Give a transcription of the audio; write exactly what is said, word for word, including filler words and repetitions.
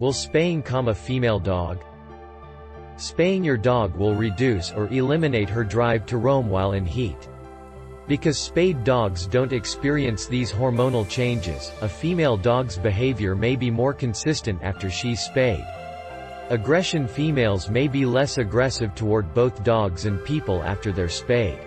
Will spaying calm a female dog? Spaying your dog will reduce or eliminate her drive to roam while in heat. Because spayed dogs don't experience these hormonal changes, a female dog's behavior may be more consistent after she's spayed. Aggression. Females may be less aggressive toward both dogs and people after they're spayed.